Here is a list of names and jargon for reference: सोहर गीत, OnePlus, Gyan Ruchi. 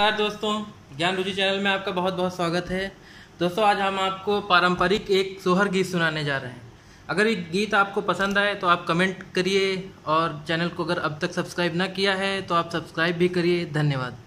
नमस्कार दोस्तों, ज्ञान रुचि चैनल में आपका बहुत बहुत स्वागत है। दोस्तों, आज हम आपको पारंपरिक एक सोहर गीत सुनाने जा रहे हैं। अगर ये गीत आपको पसंद आए तो आप कमेंट करिए और चैनल को अगर अब तक सब्सक्राइब ना किया है तो आप सब्सक्राइब भी करिए। धन्यवाद।